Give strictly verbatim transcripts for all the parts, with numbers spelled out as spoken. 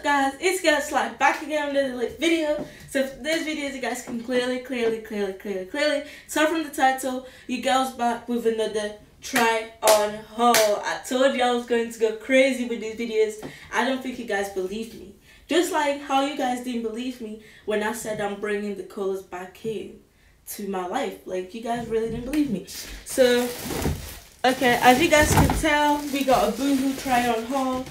up, guys? It's Jucilay back again with another video. So for this video, as you guys can clearly, clearly, clearly, clearly, clearly tell from the title, you girls back with another try on haul. I told you I was going to go crazy with these videos. I don't think you guys believe me. Just like how you guys didn't believe me when I said I'm bringing the colors back in to my life. Like, you guys really didn't believe me. So, okay, as you guys can tell, we got a Boohoo try on haul.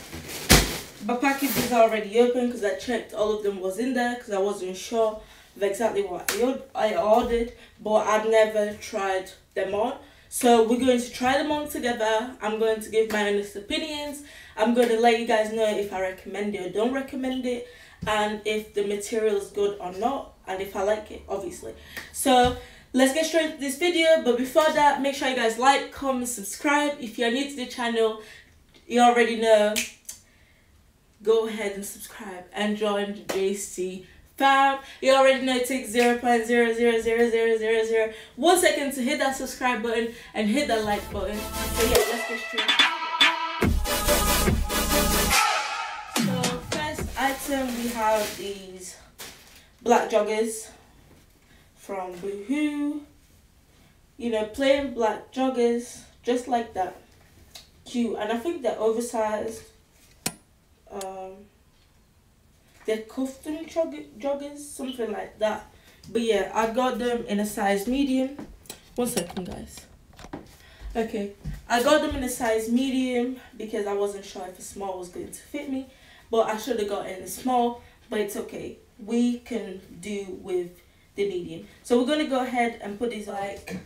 My package is already open because I checked all of them was in there because I wasn't sure of exactly what I ordered, but I've never tried them on. So we're going to try them on together. I'm going to give my honest opinions. I'm going to let you guys know if I recommend it or don't recommend it, and if the material is good or not, and if I like it, obviously. So let's get straight into this video, but before that, make sure you guys like, comment, subscribe. If you're new to the channel, you already know, go ahead and subscribe and join the J C Fam. You already know it takes zero point zero zero zero zero zero zero one second to hit that subscribe button and hit that like button. So yeah, let's get straight. So first item, we have these black joggers from Boohoo. You know, plain black joggers, just like that. Cute, and I think they're oversized. Um, they're custom jog joggers, something like that. But yeah, I got them in a size medium. One second, guys. Okay, I got them in a size medium because I wasn't sure if a small was going to fit me. But I should have gotten a small, but it's okay. We can do with the medium. So we're going to go ahead and put these like...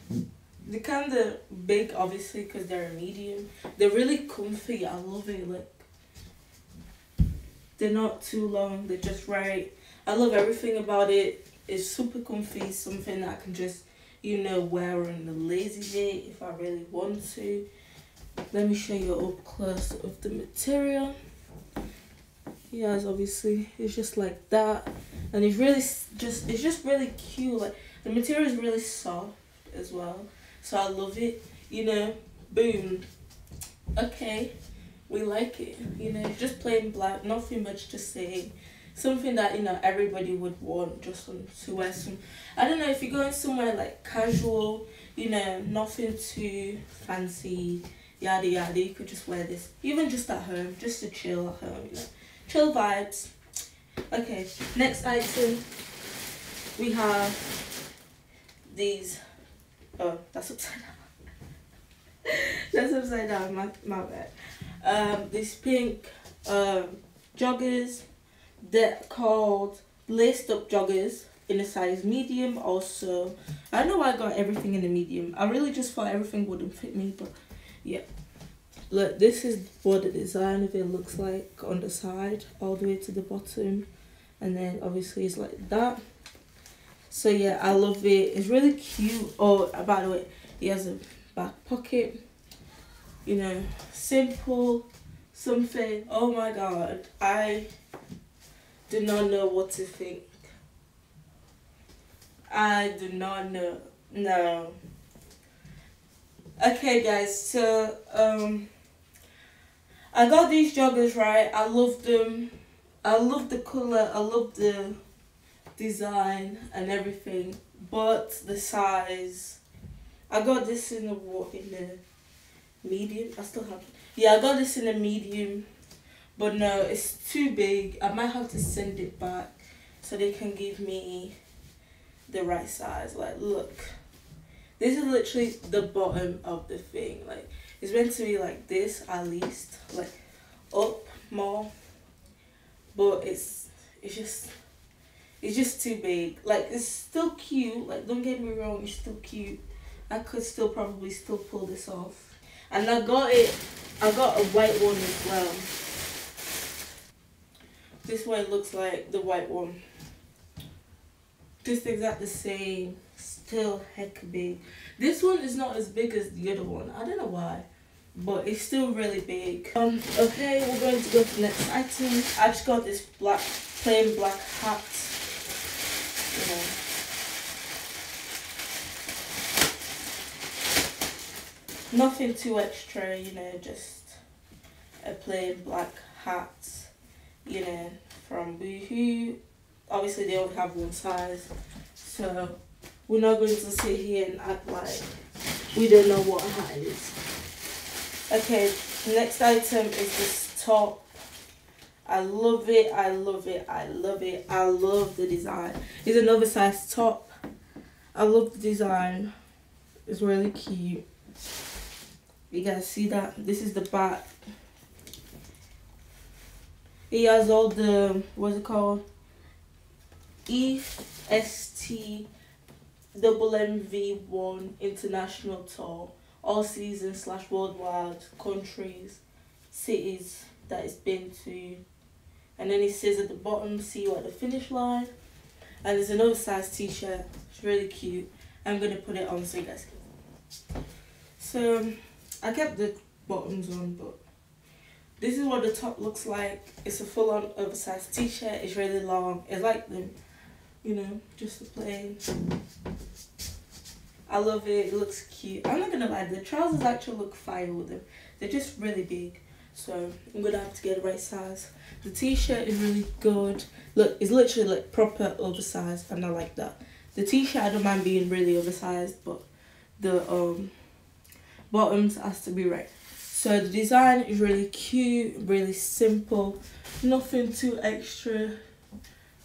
They're kind of big, obviously, because they're a medium. They're really comfy. I love it, like... They're not too long, they're just right. I love everything about it. It's super comfy, something that I can just, you know, wear on a lazy day if I really want to. Let me show you up close of the material. Yes, obviously, it's just like that. And it's really just, it's just really cute. Like, the material is really soft as well. So I love it, you know, boom. Okay. We like it, you know, just plain black, nothing much to say. Something that, you know, everybody would want just on, to wear some. I don't know, if you're going somewhere like casual, you know, nothing too fancy, yada yada, you could just wear this. Even just at home, just to chill at home, you know, chill vibes. Okay, next item, we have these. Oh, that's upside down. That's upside down, my, my bad. Um, these pink um, joggers, they're called laced up joggers in a size medium also. I know I got everything in a medium. I really just thought everything wouldn't fit me, but yeah. Look, this is what the design of it looks like on the side, all the way to the bottom. And then obviously it's like that. So yeah, I love it. It's really cute. Oh, by the way, it has a back pocket. You know, simple, something. Oh my god, I do not know what to think. I do not know. No. Okay, guys, so um I got these joggers, right? I love them. I love the color, I love the design and everything, but the size, I got this in the water in there. Medium, I still have it. Yeah, I got this in a medium, but no, it's too big. I might have to send it back so they can give me the right size. Like, look, this is literally the bottom of the thing. Like, it's meant to be like this at least, like up more, but it's it's just it's just too big. Like, it's still cute, like, don't get me wrong, it's still cute. I could still probably still pull this off. And I got it, I got a white one as well. This one looks like the white one. Just exactly the same, still heck big. This one is not as big as the other one. I don't know why, but it's still really big. Um, okay, we're going to go to the next item. I just got this black, plain black hat. You know. Nothing too extra, you know, just a plain black hat, you know, from Boohoo. Obviously they only have one size, so we're not going to sit here and act like we don't know what that is. Okay, next item is this top. I love it, I love it, I love it, I love the design. It's an oversized top. I love the design, it's really cute. You guys see that? This is the back. It has all the, what's it called? E S T double M V one international tour, all seasons slash worldwide, countries, cities that it's been to. And then it says at the bottom, see you at the finish line. And there's an oversized t-shirt, it's really cute. I'm going to put it on so you guys can. So I kept the bottoms on, but this is what the top looks like. It's a full-on oversized t-shirt, it's really long. I like them, you know, just the plain. I love it, it looks cute. I'm not going to lie, the trousers actually look fire with them. They're just really big. So I'm gonna have to get the right size. The t-shirt is really good. Look, it's literally like proper oversized, and I like that. The t-shirt, I don't mind being really oversized, but the um bottoms has to be right. So the design is really cute, really simple, nothing too extra.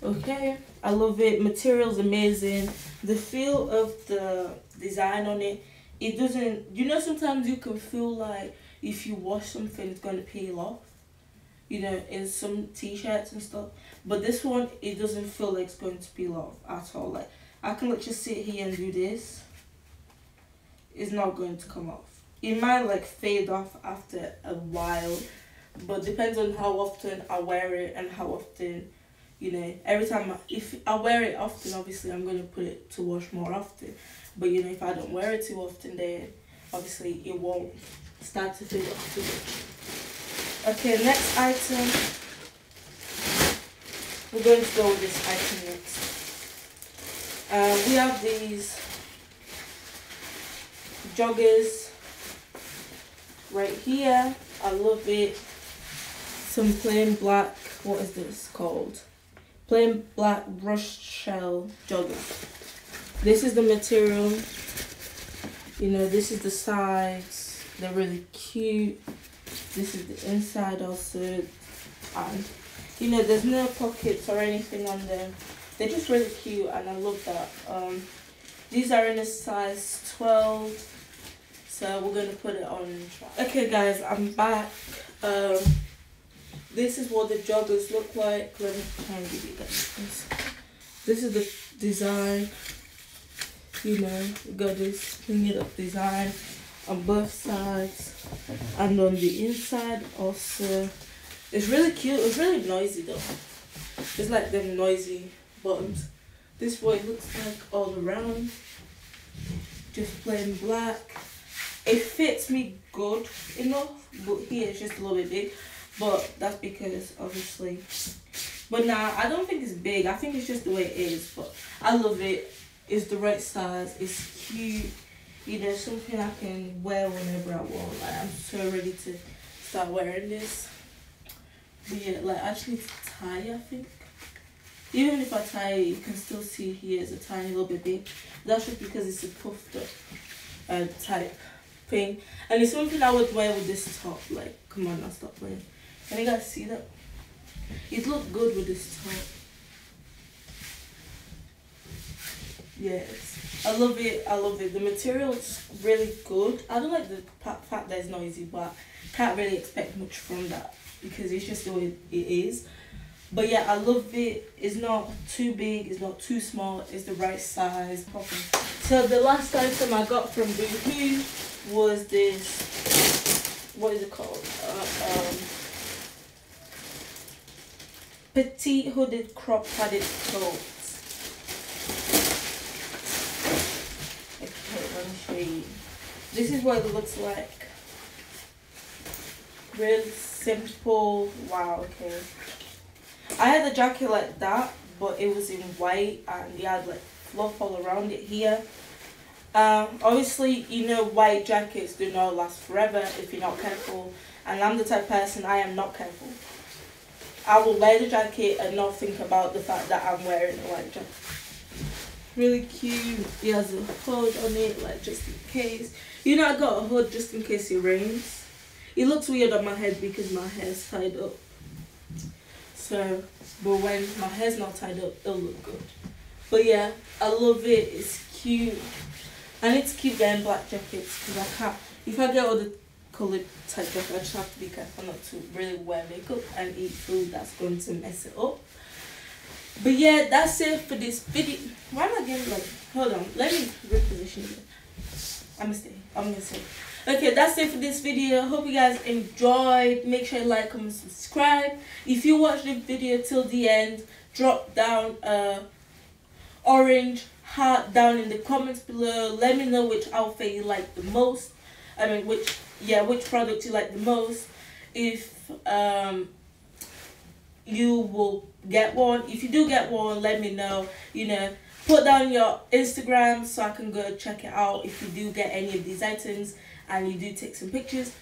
Okay, I love it. Material's amazing. The feel of the design on it, it doesn't, you know, sometimes you can feel like if you wash something it's gonna peel off, you know, in some t-shirts and stuff, but this one, it doesn't feel like it's going to peel off at all. Like, I can literally sit here and do this, it's not going to come off. It might like fade off after a while, but depends on how often I wear it and how often, you know, every time I, if I wear it often, obviously I'm going to put it to wash more often, but you know, if I don't wear it too often, then obviously it won't start to fade off too much. Okay, next item, we're going to go with this item next. Uh, we have these joggers right here. I love it. Some plain black, what is this called? Plain black brushed shell joggers. This is the material. You know, this is the sides. They're really cute. This is the inside also. And, you know, there's no pockets or anything on them. They're just really cute, and I love that. Um, these are in a size twelve. So we're going to put it on. Okay, guys, I'm back. Um, this is what the joggers look like. Let me try and give you guys this. This is the design. You know, we got this pinged up design on both sides and on the inside also. It's really cute. It's really noisy though. It's like them noisy bottoms. This is what it looks like all around. Just plain black. It fits me good enough, but here it's just a little bit big. But that's because obviously. But nah, I don't think it's big. I think it's just the way it is. But I love it. It's the right size, it's cute, you know, something I can wear whenever I want. Like, I'm so ready to start wearing this. But yeah, like, I actually tie, I think. Even if I tie it, you can still see here it's a tiny little bit big. That's just because it's a puffed up uh, type thing. And it's something I would wear with this top. Like, come on, I'll stop wearing. Can you guys see that? It looked good with this top. Yes, I love it, I love it. The material is really good. I don't like the fact that it's noisy, but can't really expect much from that because it's just the way it is. But yeah, I love it. It's not too big, it's not too small, it's the right size, proper. So the last item I got from Boohoo was this, what is it called? Uh, um, petite hooded crop padded coat. This is what it looks like. Really simple. Wow, okay. I had a jacket like that, but it was in white and it had like fluff all around it here. Um, obviously, you know, white jackets do not last forever if you're not careful. And I'm the type of person, I am not careful. I will wear the jacket and not think about the fact that I'm wearing a white jacket. Really cute. It has a hood on it, like just in case. You know, I got a hood just in case it rains. It looks weird on my head because my hair's tied up. So, but when my hair's not tied up, it'll look good. But yeah, I love it. It's cute. I need to keep getting black jackets because I can't. If I get all the coloured type jackets, I just have to be careful not to really wear makeup and eat food that's going to mess it up. But yeah, that's it for this video. Why am I getting like? Hold on, let me reposition it. I'm gonna stay. I'm gonna stay. Okay, that's it for this video. Hope you guys enjoyed. Make sure you like, comment, subscribe. If you watch the video till the end, drop down a orange heart down in the comments below. Let me know which outfit you like the most. I mean, which yeah, which product you like the most. If um you will get one. If you do get one, let me know. You know, put down your Instagram so I can go check it out. If you do get any of these items and you do take some pictures,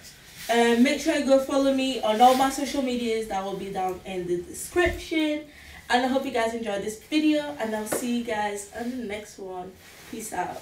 um, make sure you go follow me on all my social medias. That will be down in the description. And I hope you guys enjoyed this video, and I'll see you guys on the next one. Peace out.